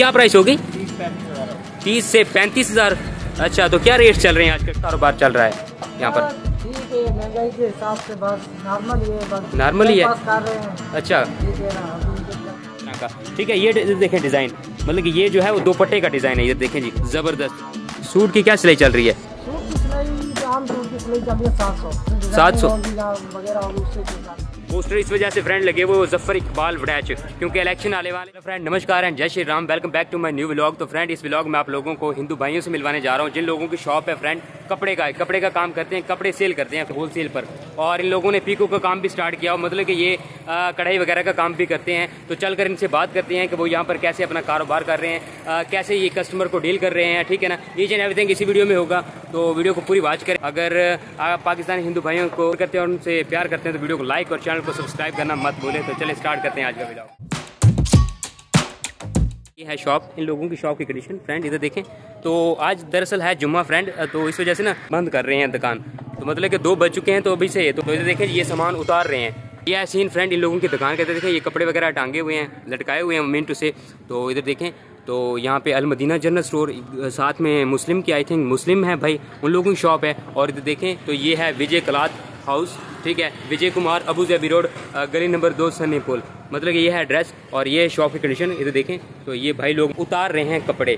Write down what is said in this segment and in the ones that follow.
क्या प्राइस होगी? 30 से 35 हज़ार। अच्छा, तो क्या रेट चल रहे हैं आज का कारोबार चल रहा है यहाँ पर? ठीक है, महंगाई के हिसाब से बस नॉर्मल ही है। अच्छा ठीक है। ये देखें डिज़ाइन, मतलब कि ये जो है वो दोपट्टे का डिज़ाइन है। ये देखें जी, ज़बरदस्त। सूट की क्या सिलाई चल रही है? सूट की सिलाई, आम सूट की सिलाई चल रही है 700 वगैरह। पोस्टर इस वजह से फ्रेंड लगे वो जफर इकबाल अटैच, क्योंकि इलेक्शन आने वाले। फ्रेंड नमस्कार एंड जय Shri Ram, welcome back to my new vlog. तो फ्रेंड इस व्लॉग में आप लोगों को हिंदू भाइयों से मिलवाने जा रहा हूँ, जिन लोगों की शॉप है फ्रेंड कपड़े का काम करते हैं, कपड़े सेल करते हैं होल सेल पर। और इन लोगों ने पीको का काम भी स्टार्ट किया, मतलब कि ये कढ़ाई वगैरह का काम भी करते हैं। तो चल कर इनसे बात करते हैं कि वो यहाँ पर कैसे अपना कारोबार कर रहे हैं, कैसे ये कस्टमर को डील कर रहे हैं, ठीक है ना। ईच एंड एवरीथिंग इसी वीडियो में होगा, तो वीडियो को पूरी वॉच करें। अगर आप पाकिस्तानी हिंदू भाइयों को करते हैं और उनसे प्यार करते हैं तो वीडियो को लाइक और चैनल को सब्सक्राइब करना मत भूलें। तो चलिए स्टार्ट करते हैं आज का वीडियो। ये है शॉप, इन लोगों की शॉप की कंडीशन फ्रेंड इधर देखें। तो आज दरअसल है जुम्मा फ्रेंड, तो इस वजह से ना बंद कर रहे हैं दुकान। तो मतलब कि 2 बज चुके हैं तो अभी से। तो इधर देखें ये सामान उतार रहे हैं। ये है सीन फ्रेंड इन लोगों की दुकान के। देखें ये कपड़े वगैरह टांगे हुए हैं, लटकाए हुए हैं मिनटों से। तो इधर देखें, तो यहाँ पे अलमदीना जनरल स्टोर, साथ में मुस्लिम की, आई थिंक मुस्लिम है भाई, उन लोगों की शॉप है। और इधर देखें तो ये है विजय क्लॉथ हाउस, ठीक है, विजय कुमार, अबू जैबी रोड, गली नंबर 2, शनीपुर। मतलब ये है एड्रेस और ये शॉप की कंडीशन। इधर देखें तो ये भाई लोग उतार रहे हैं कपड़े।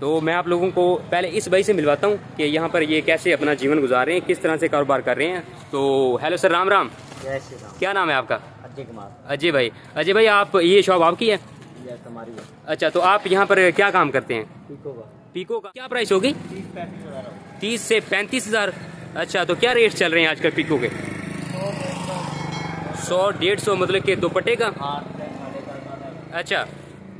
तो मैं आप लोगों को पहले इस भाई से मिलवाता हूँ कि यहाँ पर ये कैसे अपना जीवन गुजार रहे हैं, किस तरह से कारोबार कर रहे हैं। तो हेलो सर, राम राम। जय श्री राम। क्या नाम है आपका? अजय कुमार। अजय भाई, अजय भाई आप, ये शॉप आपकी है? यस, हमारी है। अच्छा, तो आप यहाँ पर क्या काम करते हैं? पीको का। क्या प्राइस होगी? 30 से 35 हज़ार। अच्छा, तो क्या रेट चल रहे हैं आजकल पीको के? 100-150, मतलब के दोपट्टे का। अच्छा,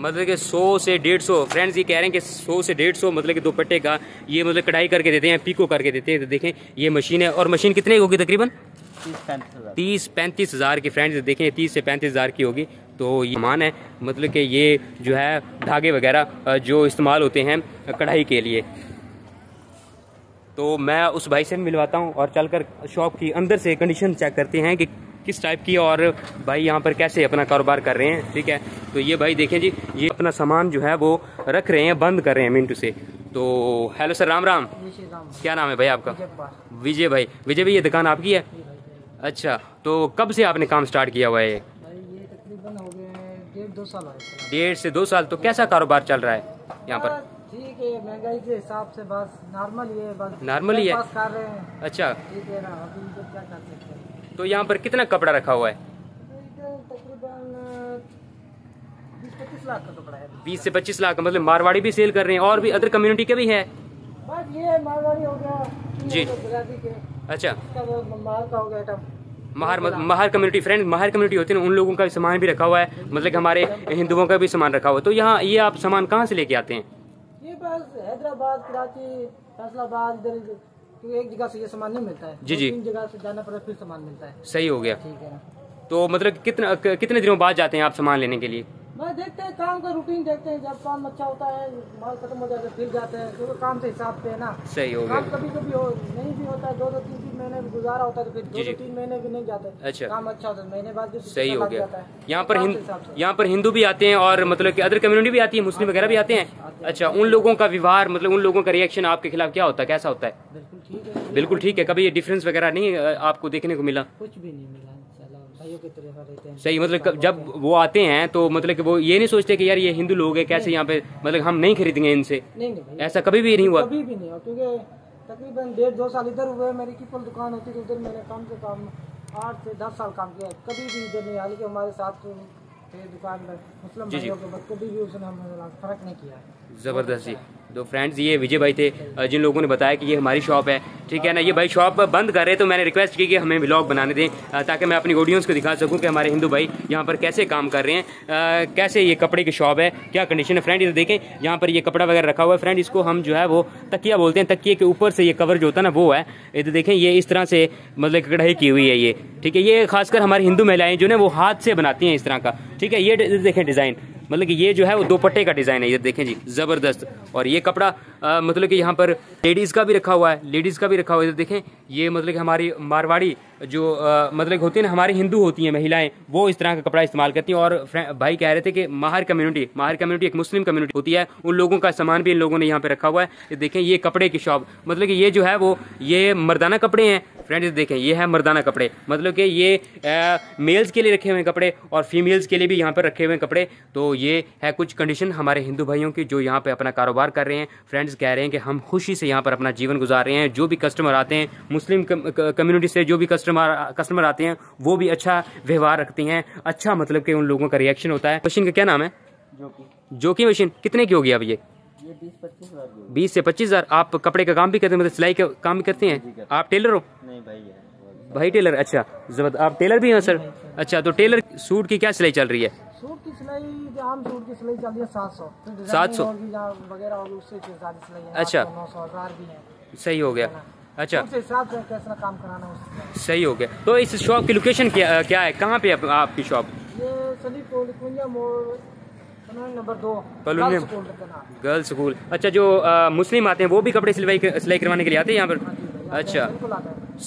मतलब कि 100 से 150। फ्रेंड्स ये कह रहे हैं कि 100 से 150, मतलब कि दोपट्टे का। ये मतलब कटाई करके देते हैं, पीको करके देते हैं। तो देखें ये मशीन है, और मशीन कितने की होगी तकरीबन? 30-35 हज़ार की। फ्रेंड्स देखें 30 से 35 हज़ार की होगी। तो ये सामान है, मतलब कि ये जो है धागे वगैरह जो इस्तेमाल होते हैं कढ़ाई के लिए। तो मैं उस भाई से मिलवाता हूँ और चलकर शॉप की अंदर से कंडीशन चेक करते हैं कि किस टाइप की, और भाई यहाँ पर कैसे अपना कारोबार कर रहे हैं, ठीक है। तो ये भाई देखें जी, ये अपना सामान जो है वो रख रहे हैं, बंद कर रहे हैं मिनटू से। तो हेलो सर, राम राम। क्या नाम है भाई आपका? विजय भाई। विजय भाई, ये दुकान आपकी है? अच्छा, तो कब से आपने काम स्टार्ट किया हुआ है? ये तकरीबन हो गए 1.5-2 साल। 1.5 से 2 साल। तो कैसा कारोबार चल रहा है यहाँ पर? ठीक है, महंगाई के हिसाब से बस नॉर्मल ही है। अच्छा ठीक है ना, अभी तो क्या कर सकते हैं। तो यहाँ पर कितना कपड़ा रखा हुआ है? तकरीबन 20-25 लाख का कपड़ा है। 20 से 25 लाख का, मतलब मारवाड़ी भी सेल कर रहे हैं और भी अदर कम्युनिटी के भी है। बस ये मारवाड़ी हो गया जी, के। अच्छा, मार का हो गया, Mahar community. Friend Mahar community होती है ना, उन लोगों का भी सामान भी रखा हुआ है, मतलब हमारे हिंदुओं का भी सामान रखा हुआ है। तो यहाँ ये आप सामान कहाँ से लेके आते हैं? हैदराबाद, कराची, फैसलाबाद, तो एक जगह से ये सामान नहीं मिलता है। जी जी, 3 जगह से जाना पड़ता है फिर सामान मिलता है। सही हो गया, ठीक है। तो मतलब कितने दिनों बाद जाते हैं आप सामान लेने के लिए? मैं देखते हैं काम का रूटीन, देखते हैं जब काम अच्छा होता है, माल खत्म हो जाता है फिर जाते हैं, क्योंकि काम के हिसाब से है ना। सही हो गया। कभी नहीं भी होता है, 2-3 महीने भी गुजारा होता है, फिर 2-3 महीने भी नहीं जाते। अच्छा, काम अच्छा होता है महीने बाद। सही हो गया। यहाँ पर हिंदू भी आते हैं और मतलब की अदर कम्युनिटी भी आती है, मुस्लिम वगैरह भी आते हैं। अच्छा, उन लोगों का व्यवहार, मतलब उन लोगों का रिएक्शन आपके खिलाफ क्या होता है, कैसा होता है? बिल्कुल ठीक है। कभी डिफरेंस वगैरह नहीं आपको देखने को मिला? कुछ भी नहीं मिला, भाइयों की तरह रहते हैं। सही, मतलब जब वो आते हैं तो मतलब कि वो ये नहीं सोचते कि यार ये हिंदू लोग हैं, कैसे यहाँ पे, मतलब हम नहीं खरीदेंगे इनसे? नहीं, ऐसा कभी भी नहीं हुआ? कभी भी नहीं हुआ, क्योंकि तकरीबन 1.5-2 साल इधर हुए। मेरी की फुल दुकान होती थी उधर, मैंने कम से कम 8 से 10 साल काम किया, कभी भी इधर नहीं आया। हमारे साथ दुकान पर मुस्लिम भाइयों के बाद कभी भी उसने हमें फर्क नहीं किया। ज़बरदस्त जी। तो फ्रेंड्स ये विजय भाई थे जिन लोगों ने बताया कि ये हमारी शॉप है, ठीक है ना। ये भाई शॉप बंद कर रहे, तो मैंने रिक्वेस्ट की कि हमें व्लॉग बनाने दें, ताकि मैं अपनी ऑडियंस को दिखा सकूं कि हमारे हिंदू भाई यहाँ पर कैसे काम कर रहे हैं, कैसे ये कपड़े की शॉप है, क्या कंडीशन है। फ्रेंड इधर देखें, यहाँ पर ये कपड़ा वगैरह रखा हुआ है। फ्रेंड इसको हम जो है वो तकिया बोलते हैं, तकिए के ऊपर से ये कवर जो होता है ना वो है। इधर देखें ये इस तरह से मतलब कढ़ाई की हुई है ये, ठीक है। ये खासकर हमारी हिंदू महिलाएँ जो ना वो हाथ से बनाती हैं इस तरह का, ठीक है। ये देखें डिज़ाइन, मतलब कि ये जो है वो दोपट्टे का डिज़ाइन है, ये देखें जी ज़बरदस्त। और ये कपड़ा मतलब कि यहाँ पर लेडीज़ का भी रखा हुआ है, लेडीज़ का भी रखा हुआ है, देखें। ये मतलब कि हमारी मारवाड़ी जो मतलब होती है ना, हमारी हिंदू होती हैं महिलाएं, वो इस तरह का कपड़ा इस्तेमाल करती हैं। और भाई कह रहे थे कि माहर कम्युनिटी एक मुस्लिम कम्युनिटी होती है, उन लोगों का सामान भी इन लोगों ने यहाँ पे रखा हुआ है। ये देखें, ये कपड़े की शॉप, मतलब कि ये जो है वो ये मर्दाना कपड़े हैं फ्रेंड्स, देखें ये है मर्दाना कपड़े, मतलब कि ये मेल्स के लिए रखे हुए कपड़े और फीमेल्स के लिए भी यहाँ पर रखे हुए कपड़े। तो ये है कुछ कंडीशन हमारे हिंदू भाइयों की जो यहाँ पे अपना कारोबार कर रहे हैं। फ्रेंड्स कह रहे हैं कि हम खुशी से यहाँ पर अपना जीवन गुजार रहे हैं, जो भी कस्टमर आते हैं मुस्लिम कम्युनिटी से जो भी कस्टमर आते हैं वो भी अच्छा व्यवहार रखते हैं, अच्छा मतलब कि उन लोगों का रिएक्शन होता है। मशीन का क्या नाम है? जोकी मशीन। कितने की होगी अब ये? 20 से 25 हज़ार। आप कपड़े का काम भी करते हैं, मतलब सिलाई का काम भी करते हैं? आप टेलर हो? नहीं भाई टेलर। अच्छा जबरदस्त, आप टेलर भी हैं सर। अच्छा तो टेलर सूट की क्या सिलाई चल रही है? सूट की सिलाई, आम सूट की सिलाई चल रही है 700 वगैरह। अच्छा 900 भी है। सही हो गया। अच्छा कैसा काम कराना है? सही हो गया। तो इस शॉप की लोकेशन क्या है, कहाँ पे आपकी शॉप? Girls school. अच्छा जो मुस्लिम आते हैं वो भी कपड़े सिलाई करवाने के लिए आते हैं यहाँ पर? अच्छा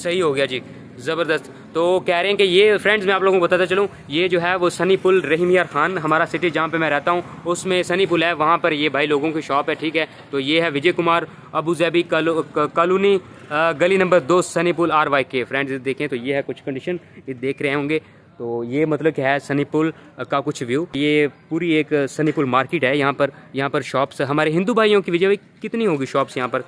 सही हो गया जी, ज़बरदस्त। तो कह रहे हैं कि ये फ्रेंड्स मैं आप लोगों को बताता चलूँ, ये जो है वो सनीपुल रहीमिया खान, हमारा सिटी जहाँ पे मैं रहता हूँ उसमें सनीपुल है, वहाँ पर ये भाई लोगों की शॉप है, ठीक है। तो ये है विजय कुमार अबू जैबी कॉलोनी गली नंबर 2 सनीपुल RYK। फ्रेंड्स देखें तो ये है कुछ कंडीशन, ये देख रहे होंगे। तो ये मतलब क्या है सनीपुल का कुछ व्यू, ये पूरी एक सनीपुल मार्केट है। यहाँ पर शॉप्स हमारे हिंदू भाइयों की। विजय भाई कितनी होगी शॉप्स यहाँ पर?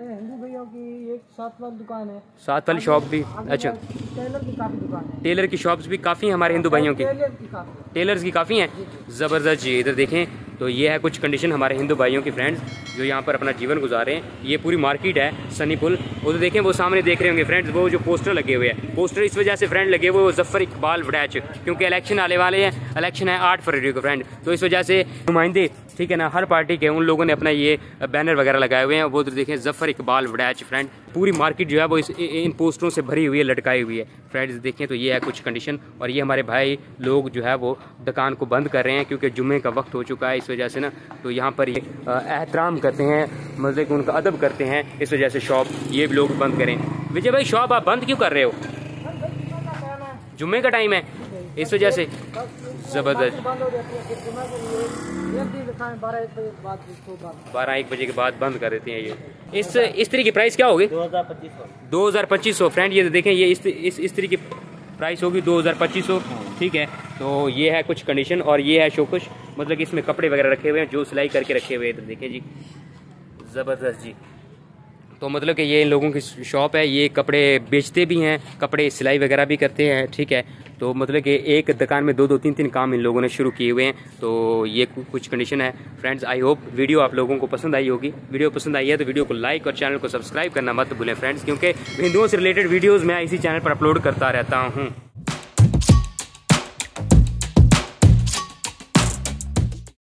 हिंदू भैया की एक 7 वाली दुकान है, 7 वाली शॉप भी। अच्छा टेलर की काफी दुकान है, टेलर की शॉप्स भी काफ़ी हैं हमारे हिंदू भाइयों की, टेलर्स की काफ़ी हैं। ज़बरदस्त जी, इधर देखें तो ये है कुछ कंडीशन हमारे हिंदू भाइयों की फ्रेंड्स जो यहाँ पर अपना जीवन गुजार रहे हैं। ये पूरी मार्केट है सनीपुल। वो तो देखें वो सामने देख रहे होंगे फ्रेंड्स, वो जो पोस्टर लगे हुए हैं, पोस्टर इस वजह से फ्रेंड लगे हुए जफ़र इकबाल वडैच, क्योंकि इलेक्शन आने वाले हैं, इलेक्शन है 8 फरवरी को फ्रेंड। तो इस वजह से नुमाइंदे, ठीक है ना, हर पार्टी के उन लोगों ने अपना ये बैनर वगैरह लगाए हुए हैं। वो तो देखें जफ़र इकबाल वडैच फ्रेंड। पूरी मार्केट जो है वो इन पोस्टरों से भरी हुई है, लटकाई हुई है फ्रेंड्स। देखें तो ये है कुछ कंडीशन। और ये हमारे भाई लोग जो है वो दुकान को बंद कर रहे हैं क्योंकि जुम्मे का वक्त हो चुका है, इस वजह से ना। तो यहाँ पर ये एहतराम करते हैं, मतलब कि उनका अदब करते हैं, इस वजह से शॉप ये भी लोग बंद करें। विजय भाई शॉप आप बंद क्यों कर रहे हो? जुम्मे का टाइम है इस वजह से। ज़बरदस्त, 12-1 बजे के बाद बंद कर देते हैं ये। इस तरी की प्राइस क्या होगी? 2,2500 फ्रेंड। ये देखें ये इस तरी की प्राइस होगी 2,2500, ठीक है। तो ये है कुछ कंडीशन। और ये है शोकेश, मतलब कि इसमें कपड़े वगैरह रखे हुए हैं जो सिलाई करके रखे हुए हैं। इधर देखें जी ज़बरदस्त जी। तो मतलब कि ये इन लोगों की शॉप है, ये कपड़े बेचते भी हैं, कपड़े सिलाई वगैरह भी करते हैं, ठीक है। तो मतलब कि एक दुकान में 2-3 काम इन लोगों ने शुरू किए हुए हैं। तो ये कुछ कंडीशन है फ्रेंड्स। आई होप वीडियो आप लोगों को पसंद आई होगी। वीडियो पसंद आई है तो वीडियो को लाइक और चैनल को सब्सक्राइब करना मत भूलें फ्रेंड्स, क्योंकि हिंदुओं से रिलेटेड वीडियोज़ मैं इसी चैनल पर अपलोड करता रहता हूँ।